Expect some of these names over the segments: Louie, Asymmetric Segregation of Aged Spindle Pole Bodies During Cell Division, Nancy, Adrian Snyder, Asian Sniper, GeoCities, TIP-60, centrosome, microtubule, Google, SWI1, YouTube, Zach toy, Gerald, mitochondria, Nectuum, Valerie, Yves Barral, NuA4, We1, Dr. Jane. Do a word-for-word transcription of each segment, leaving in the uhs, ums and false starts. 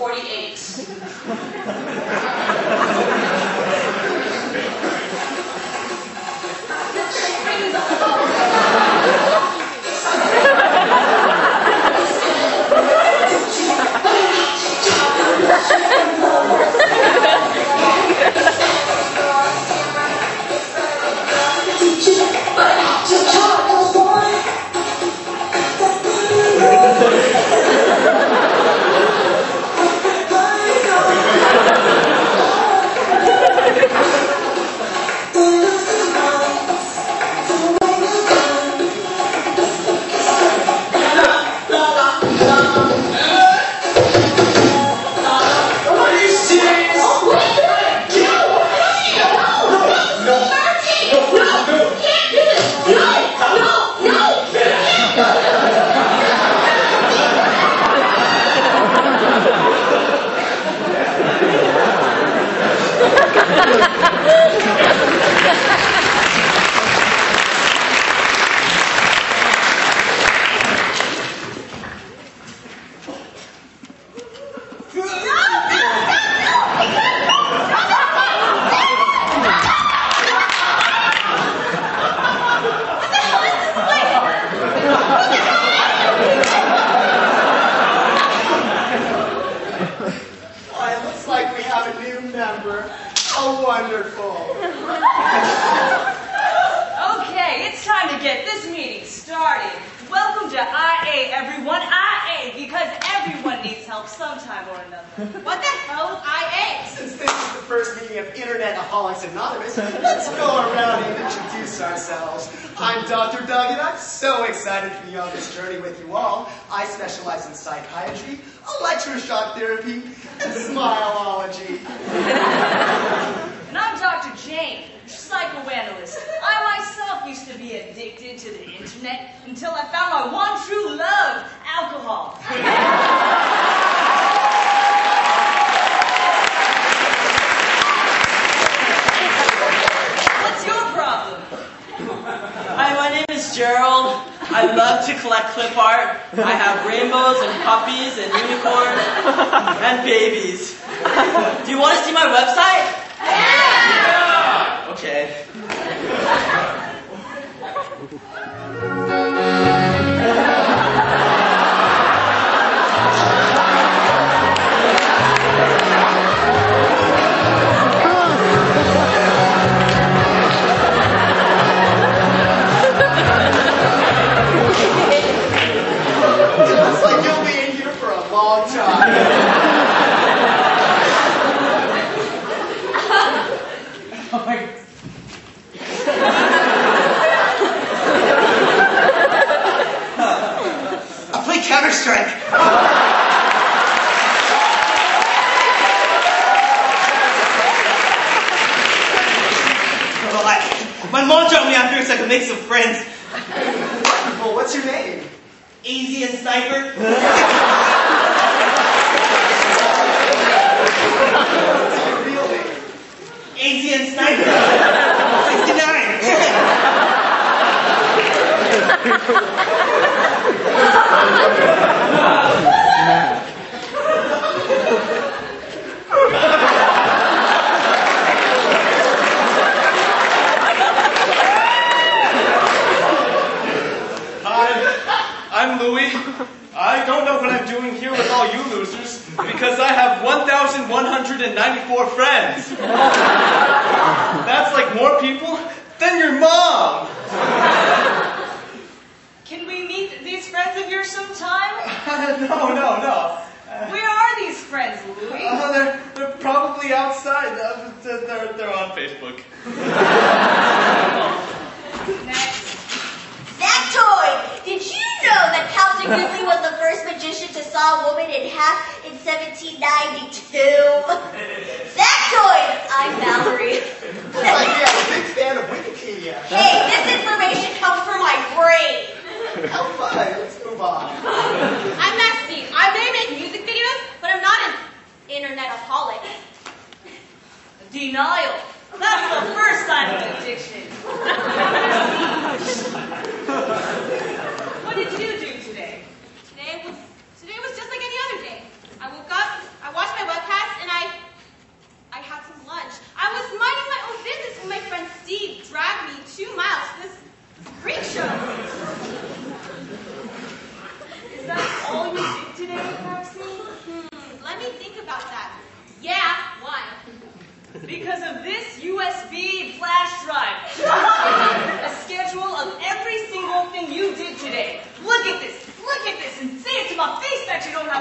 forty-eight. I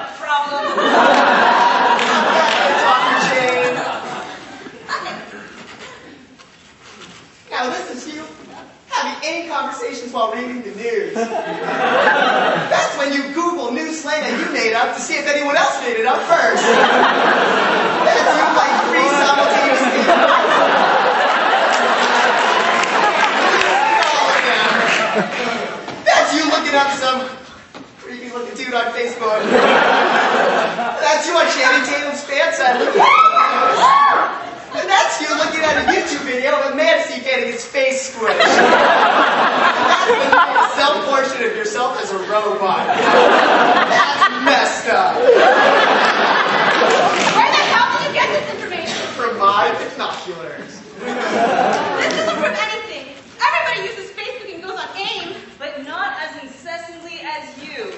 a problem. Doctor Jane. Now listen to you having any conversations while reading the news. That's when you Google new slang that you made up to see if anyone else made it up first. That's you like three simultaneously. That's you looking up some creepy looking dude on Facebook. That's you on Channing Tatum's fan side looking at. And that's you looking at a YouTube video of Nancy getting his face squished. That's when you get a self-portrait of yourself as a robot. That's messed up. Where the hell did you get this information? From my binoculars. This isn't from anything. Everybody uses aim, but not as incessantly as you.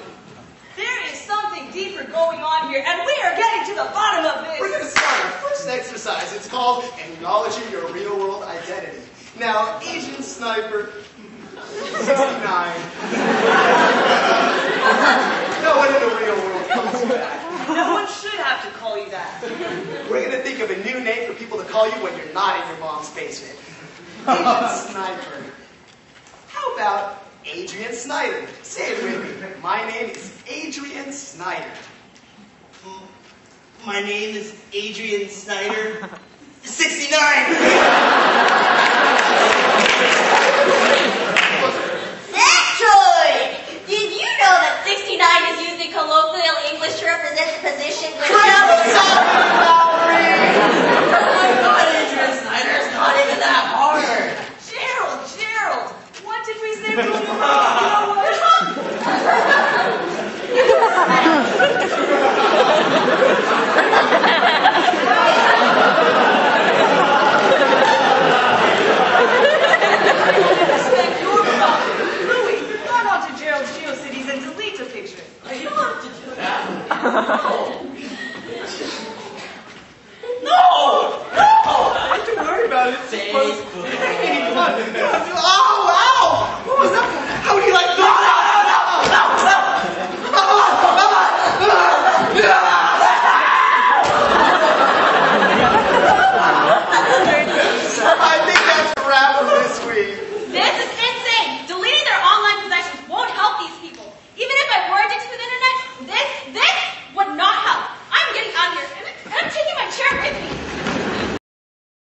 There is something deeper going on here, and we are getting to the bottom of this. We're going to start our first exercise. It's called Acknowledging Your Real World Identity. Now, Asian Sniper sixty-nine No one in the real world comes back. No one should have to call you that. We're going to think of a new name for people to call you when you're not in your mom's basement. Asian Sniper. How about Adrian Snyder? Say it with me. My name is Adrian Snyder. My name is Adrian Snyder. sixty-nine Zach toy! Did you know that sixty-nine is used in colloquial English to represent the position with Valerie? Oh my god, Adrian Snyder's not even that hard! Gerald, Gerald! What did we say for you? Respect your father. Louie, run out to Gerald GeoCities and delete a picture. You don't have to do that. No! No! I have to worry about it. Facebook.